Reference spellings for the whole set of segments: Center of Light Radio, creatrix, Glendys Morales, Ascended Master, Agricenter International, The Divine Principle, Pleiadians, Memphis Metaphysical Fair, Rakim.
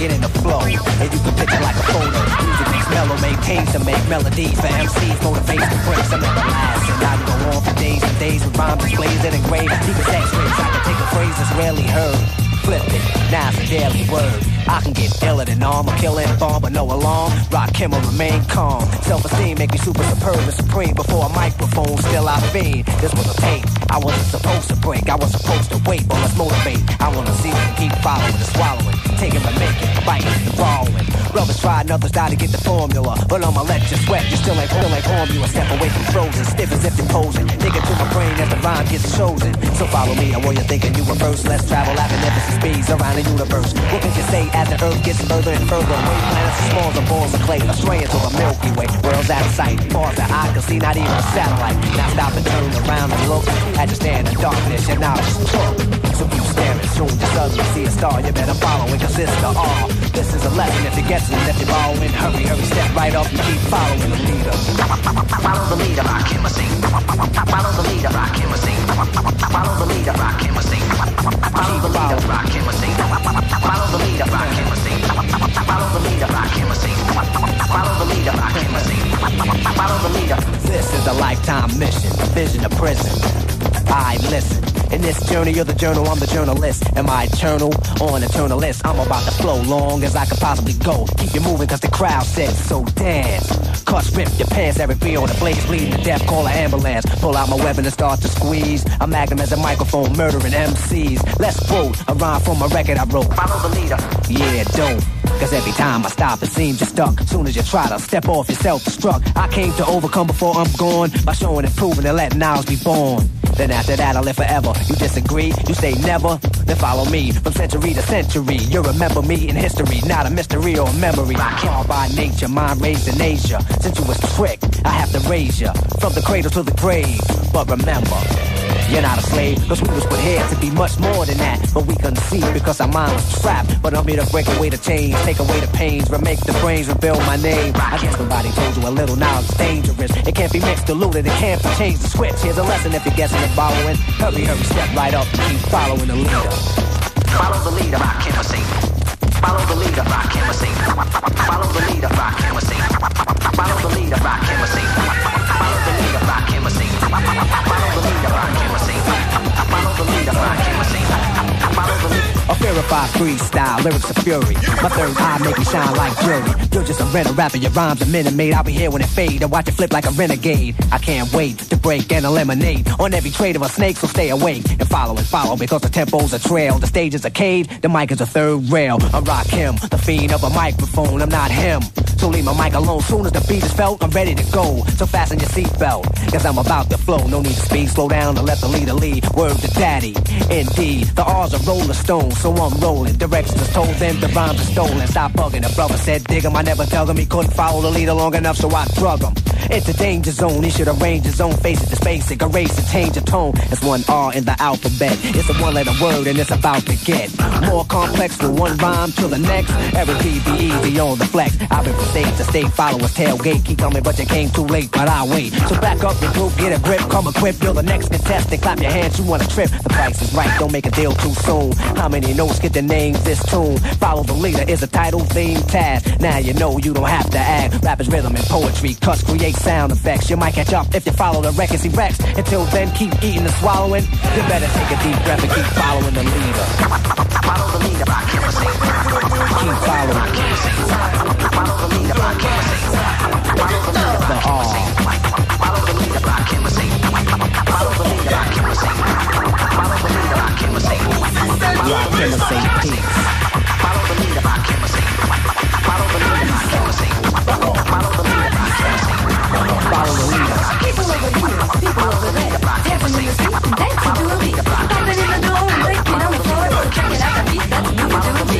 get in the flow, and you can picture like a photo. Music is mellow, maintains to make melodies for MCs, motivates to break some of the lies. And I can go on for days and days with rhymes displays and engraved. Even sex rays, I can take a phrase that's rarely heard, flip it, now it's a daily word. I can get iller than arm, a killing bomb, but no alarm. Rakim will remain calm. Self-esteem make me super superb and supreme. Before a microphone, still I fade. This was a tape I wasn't supposed to break. I was supposed to wait, but let's motivate. I wanna see them keep following and swallowing, taking and making, biting and borrowing. Brothers try and others die to get the formula, but I'ma let you sweat. You still ain't feeling like home. You a step away from frozen, stiff as if you're posing. Nigga to my brain as the rhyme gets chosen. So follow me, I'm where you're thinking you reverse. Let's travel at magnificent speeds around the universe. What can you say? As the earth gets further and further away, planets are small as balls of clay, astray into the Milky Way. World's out of sight, far that I can see, not even a satellite. Now stop and turn around and look at your stand in darkness, and now it's took. So keep staring, soon you suddenly see a star. You better follow it, cause it's the R. This is a lesson, if you're guessing, if you're borrowing, hurry, hurry, step right up and keep following the leader. Follow the leader, Rakim will sing. Follow the leader, Rakim will sing. Follow the leader, Rakim will sing. Follow the leader, Rakim will sing. Follow the leader, Rakim will sing. Follow the leader, Rakim will sing. Follow the leader, Rakim will sing. Follow the leader. This is a lifetime mission, a vision of prison. I listen. In this journey, you're the journal, I'm the journalist. Am I eternal or an eternalist? I'm about to flow long as I could possibly go. Keep you moving cause the crowd says so. Dance, cuss, rip your pants. Every beer on the blades bleeding to death, call an ambulance. Pull out my weapon and start to squeeze. A magnum as a microphone, murdering MCs. Let's quote a rhyme from a record I wrote. Follow the leader. Yeah, don't. Cause every time I stop, it seems you're stuck. Soon as you try to step off, you're self-destruct. I came to overcome before I'm gone, by showing and proving and letting ours be born. Then after that, I'll live forever. You disagree? You say never? Then follow me from century to century. You'll remember me in history, not a mystery or a memory. Called by nature, mind raised in Asia. Since you was tricked, I have to raise you from the cradle to the grave. But remember, you're not a slave, cause we was prepared to be much more than that. But we couldn't see because our mind was trapped. But I'm here to break away the chains, take away the pains, remake the brains, rebuild my name. I guess somebody told you a little knowledge is dangerous. It can't be mixed, diluted, it can't be changed. The switch, here's a lesson if you're guessing and following. Hurry, hurry, step right up and keep following the leader. Follow the leader, Rakim will sing. Follow the leader, Rakim will sing. Follow the leader, Rakim will sing. Follow the leader, Rakim will sing. Follow the leader, Rakim will sing. Follow the leader, Rakim will sing. Follow the leader, Rakim will sing. Follow the leader. A purified freestyle, lyrics of fury. My third eye make me shine like fury. You're just a rental rapper, your rhymes are minute made. I'll be here when it fade, and watch it flip like a renegade. I can't wait to break and eliminate on every trait of a snake, so stay awake and follow, because the tempo's a trail, the stage is a cage, the mic is a third rail. I'm Rakim, the fiend of a microphone, I'm not him. So leave my mic alone, soon as the beat is felt, I'm ready to go. So fasten your seatbelt, cause I'm about to flow. No need to speed, slow down and let the leader lead. Word to daddy, indeed, the R's are rolling stones. So I'm rolling, directions are told, then the rhymes are stolen. Stop bugging, the brother said dig him, I never dug him. He couldn't follow the leader long enough, so I drug him. It's a danger zone, he should arrange his own. Face it, it's basic, erase it, change the tone. It's one R in the alphabet, it's a one-letter word and it's about to get more complex from one rhyme to the next. Every PBE be on the flex. I've been from stage to stage, followers tailgate. Keep coming but you came too late, but I'll wait. So back up your group, get a grip, come equipped. You're the next contestant, clap your hands, you want a trip. The price is right, don't make a deal too soon. How many notes get the names this tune? Follow the leader is a title, theme, task. Now you know you don't have to act. Rap is rhythm and poetry, cuss, create sound effects. You might catch up if you follow the records he wrecks. Until then, keep eating and swallowing. You better take a deep breath and keep following the leader. Follow the leader, Rakim will sing. Keep following the leader. Follow the leader, Rakim will sing. Follow the leader, Rakim will sing. Follow the leader, Rakim will sing. Follow the leader, Rakim will sing. Follow the leader, Rakim will sing. Follow the leader, Rakim will sing. Follow the leader, Rakim will sing. Follow the leader, Rakim will sing. Follow the leader, Rakim will sing. Follow the leader. People over here, people over there, dancing in the street and dancing to a beat. Popping in the door, breaking on the floor, kicking out the beat. That's what we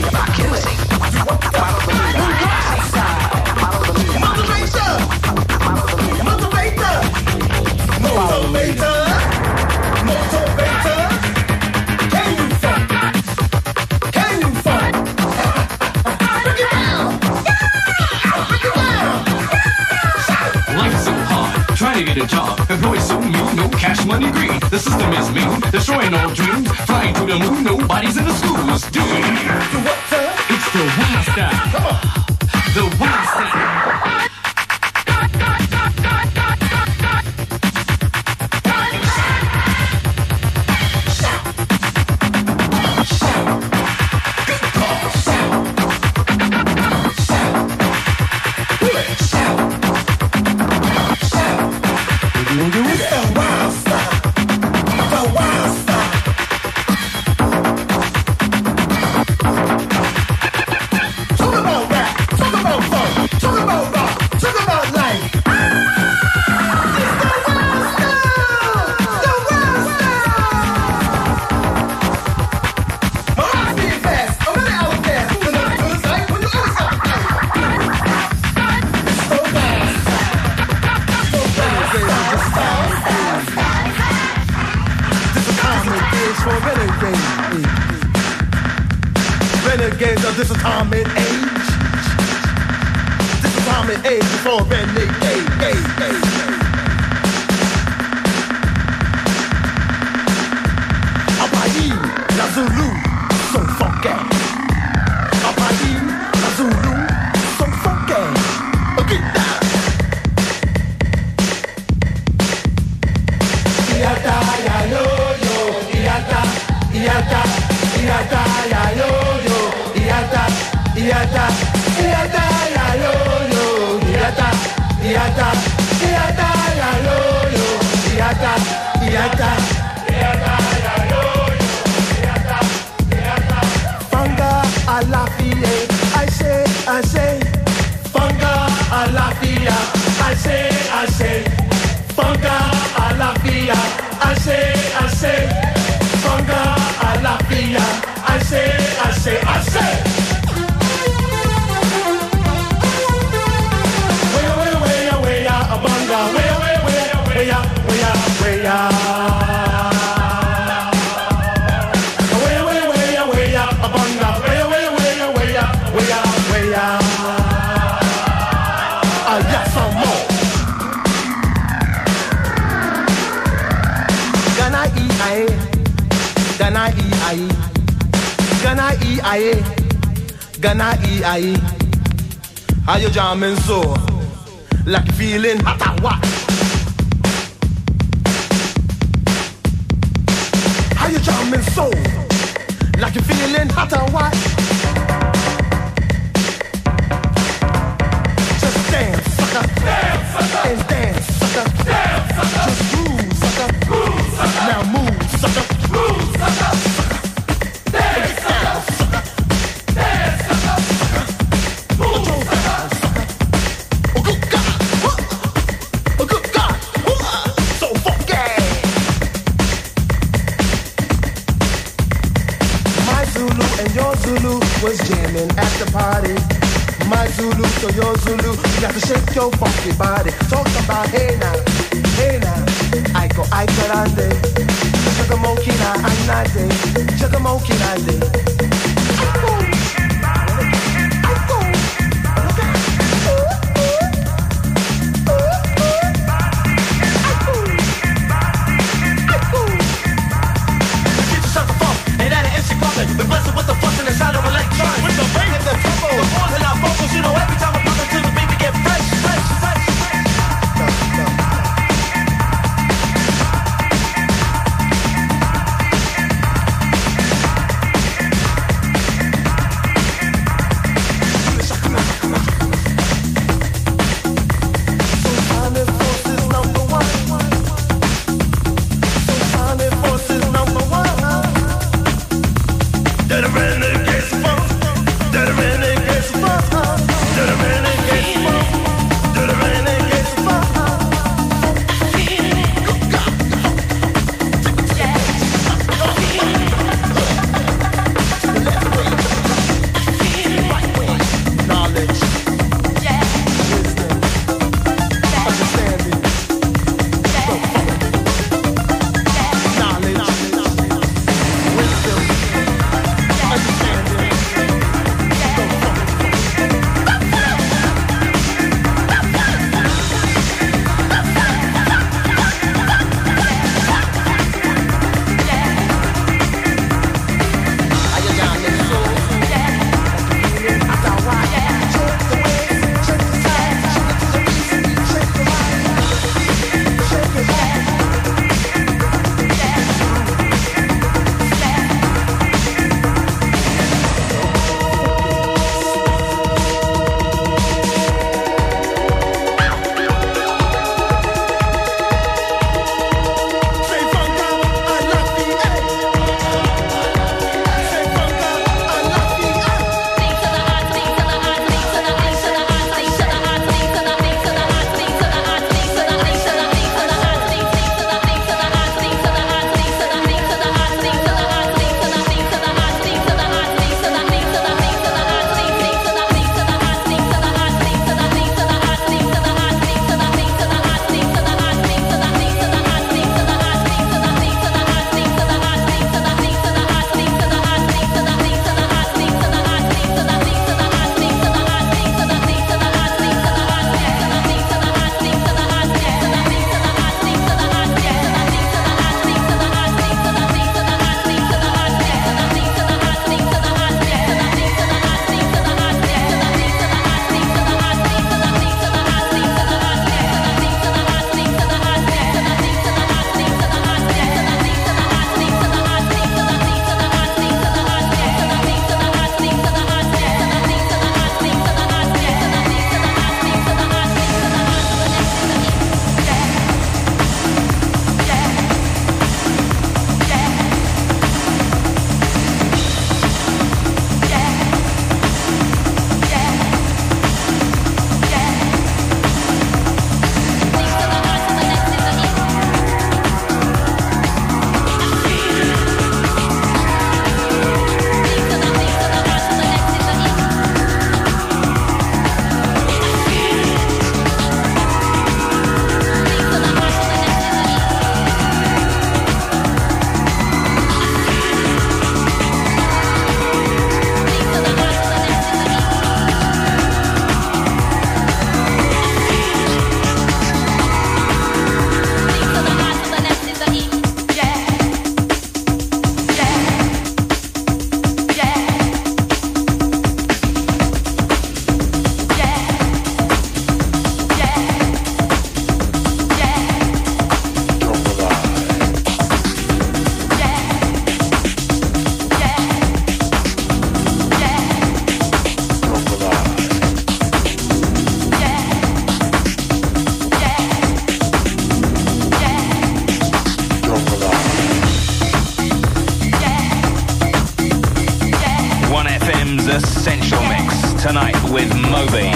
do. Follow the leader. Do it. Follow the leader. Move your ass up. Follow the leader. Motivator. Follow the leader. Motivator. Motivator. Motivator. Can you fight? Can you fight? Look it down. Look it down. Life's so hard. Try to get a job, employed so new, no cash money greed. The system is mean, destroying all dreams. Flying to the moon, nobody's in the schools doing. So what's up? It's The Wii Style. Come on. The Wii Style. Renegades of this atomic age. This atomic age is for renegades. Apayi, la Zulu, so funky. Apayi, la Zulu, so funky. Okay, now. Iata, ya yo yo, iata, iata, iata, ya yo. Iata, iata, ya yo yo. Iata, iata, iata, ya yo yo. Iata, iata, iata, ya yo yo. Iata, iata. Fanga alafia, I say. Fanga alafia, I say. Fanga alafia, I say. Fanga alafia, I say, I say, I say. Gana e aye, Gana e aye. How you jamming so? Like you feeling hot and what? How you jamming so? Like you feeling hot and what? Just dance, sucker. Dance, sucker. And dance, sucker. Dance, sucker. Just groove, sucker. Groove, sucker. Now move, sucker. Move, sucker. So your Zulu, you got to shake your funky body. Talk about hey now, hey now. Aiko aiko rande, chakamoki na anade, chakamoki rande. Aiko, aiko, aiko, aiko. Get yourself a funk, and that an MC poppin'. We bustin' with the fuckin' inside of electronic. With the bass and the treble, the horn and our vocals, you know every time. I Rakim's Essential Mix tonight with Moby.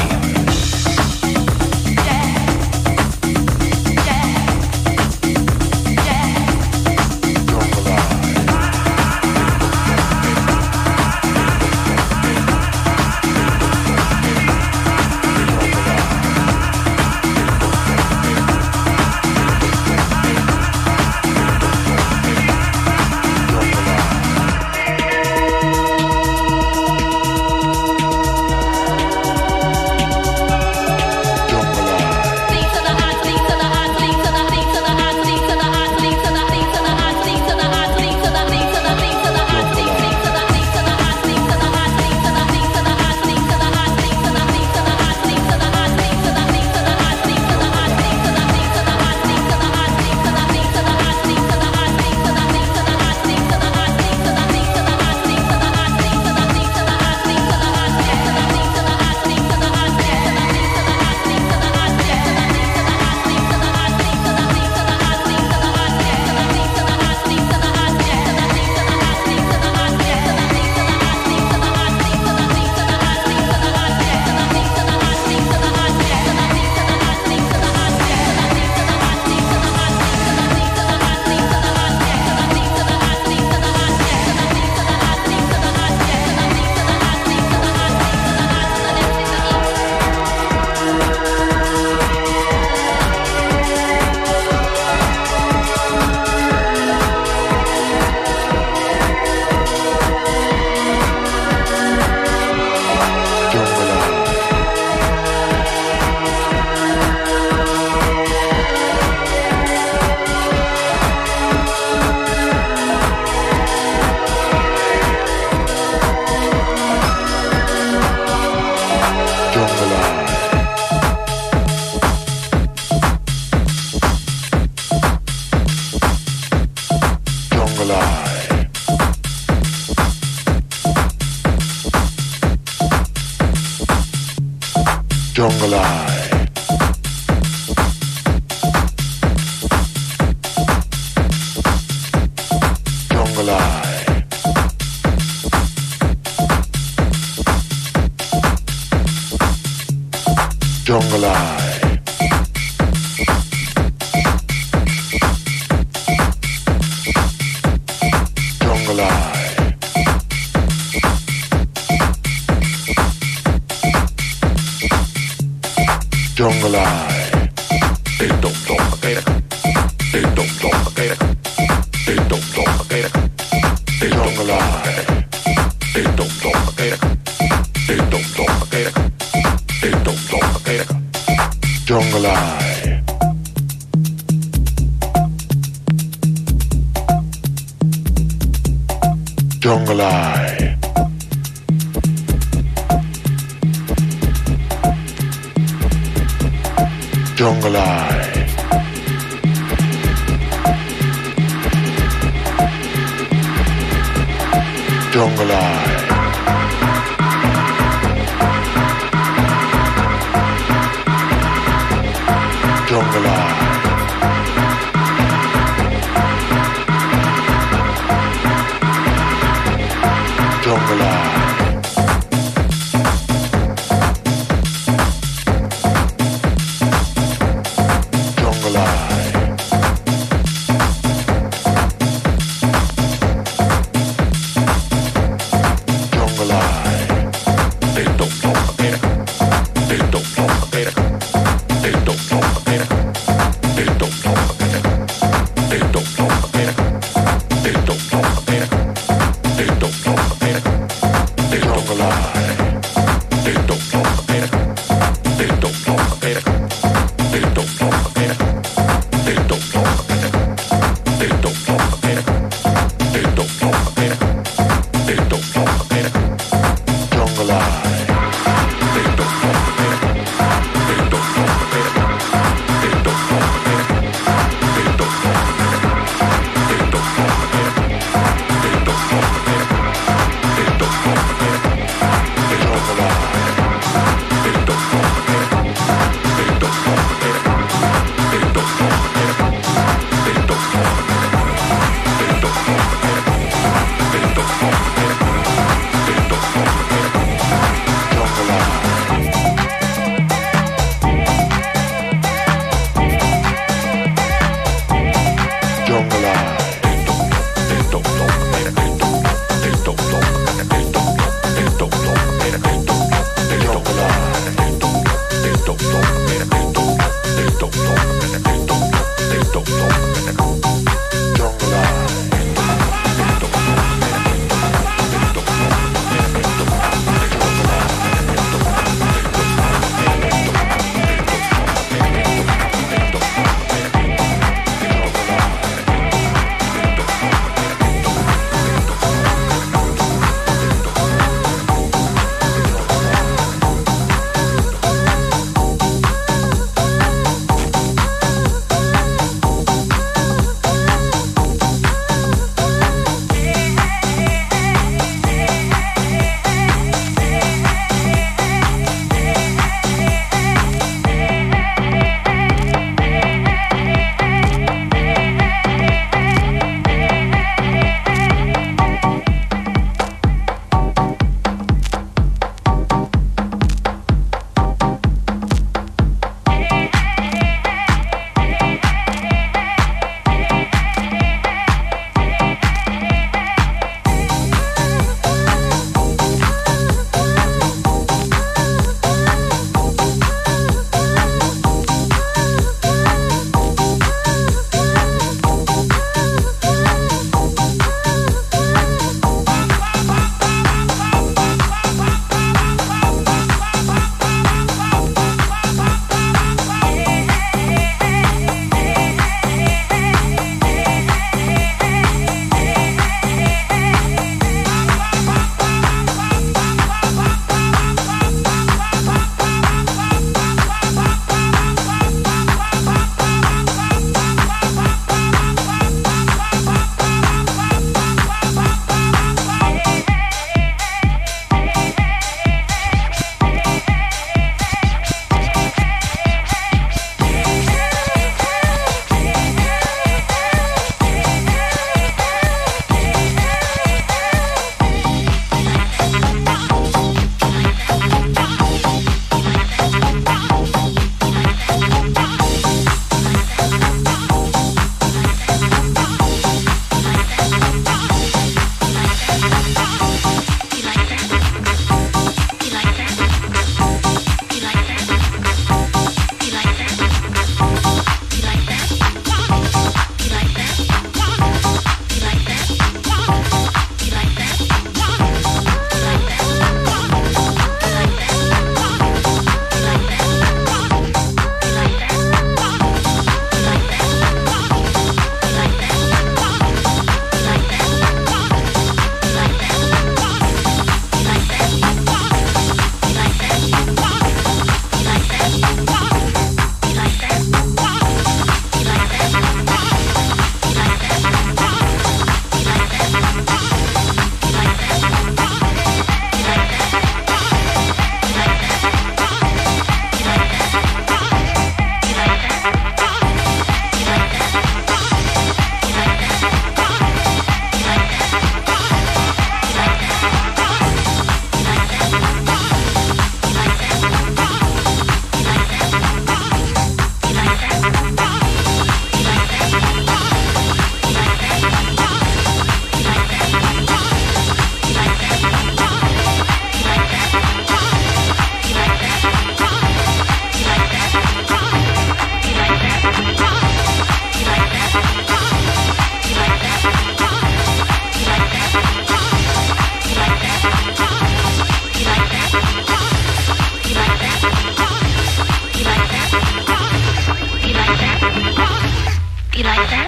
They don't know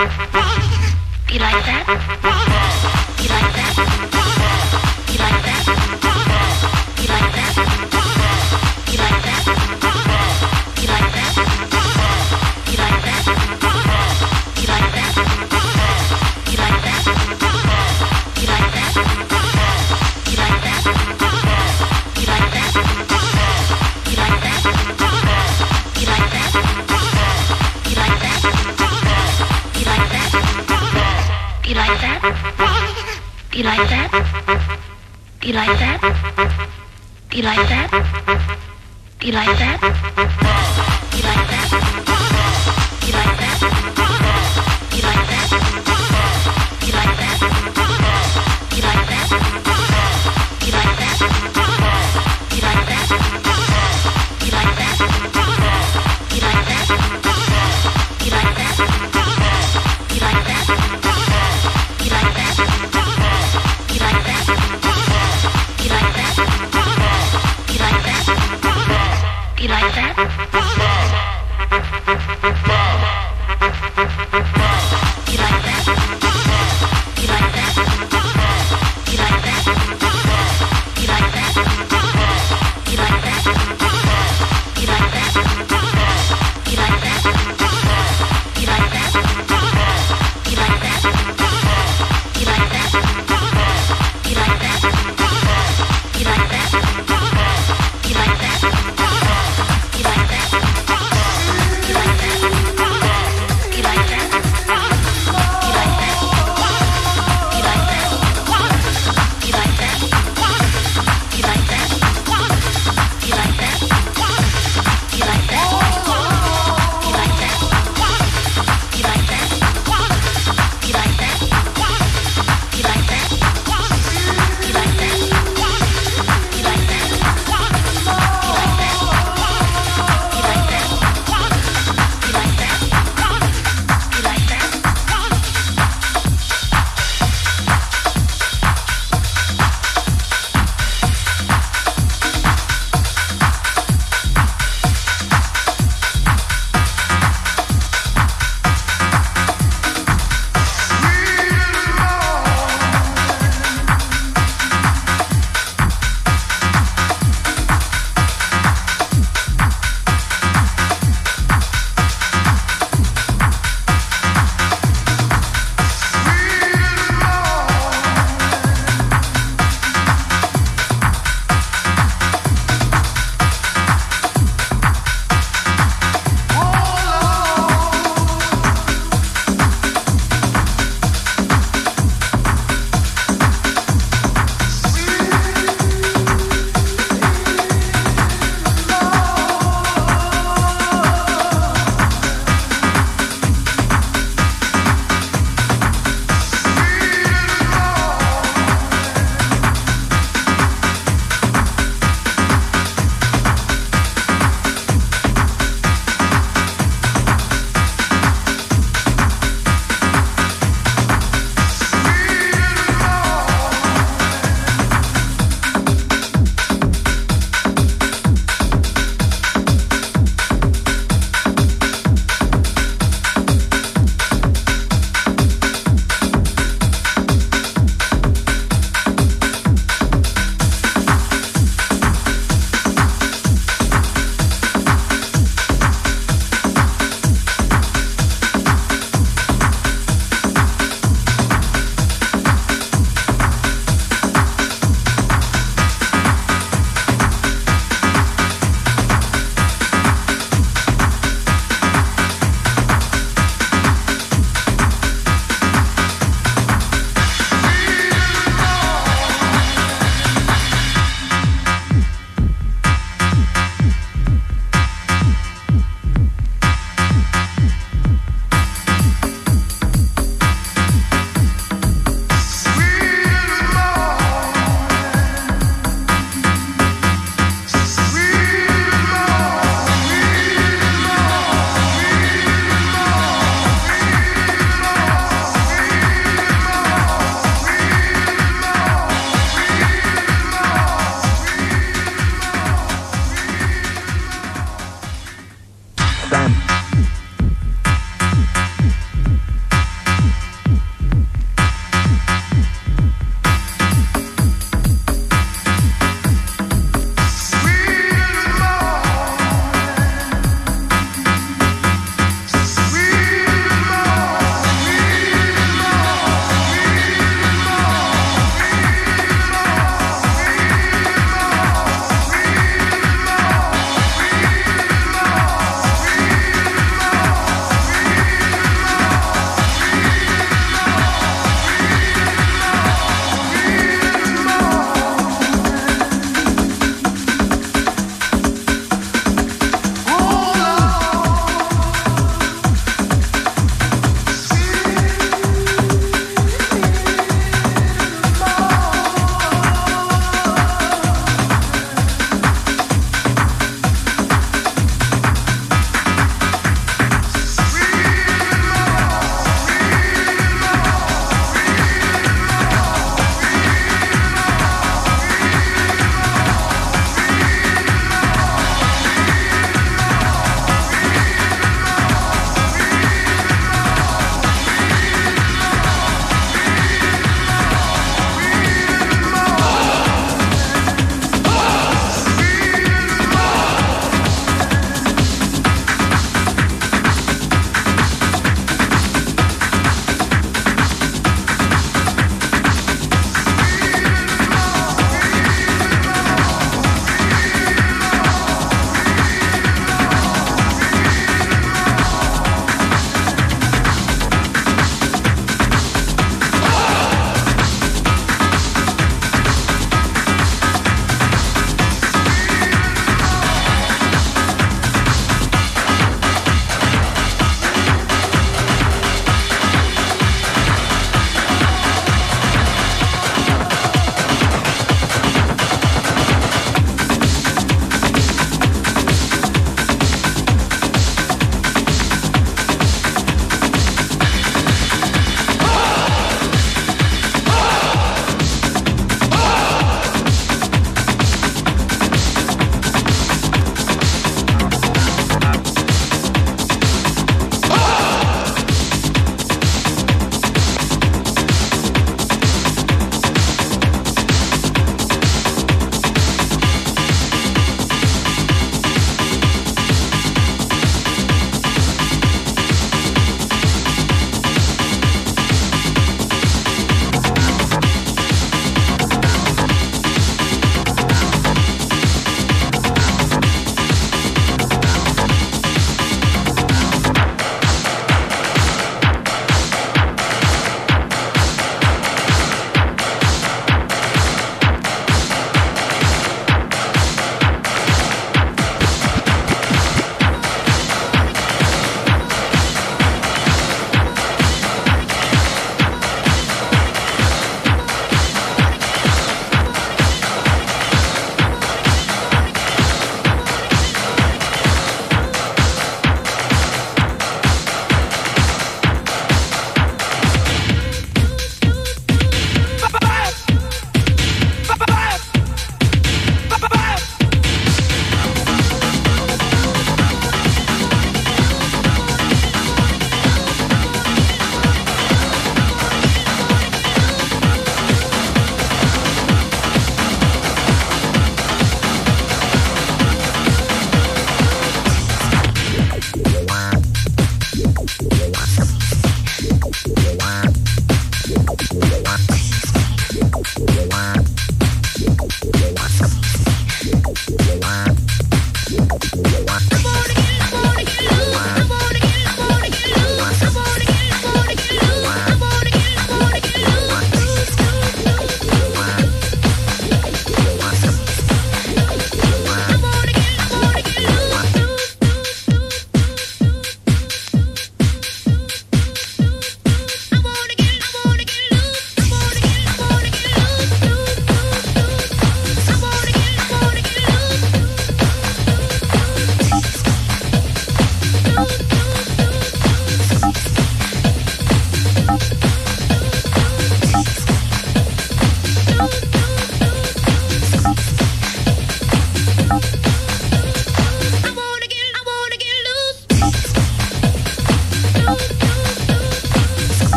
You like that? You like that? You like that? You like that? You like that? You like that? You like that? You like that? You like that? You like that? You like that? You like that? You like that? You like that? You like that? You like that? You like that? You like that? You like that? You like that? You like that?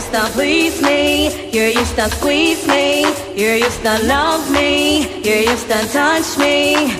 used to please me, you used to squeeze me, you used to love me, you used to touch me.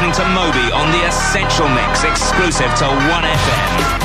listening to Moby on The Essential Mix, exclusive to 1FM.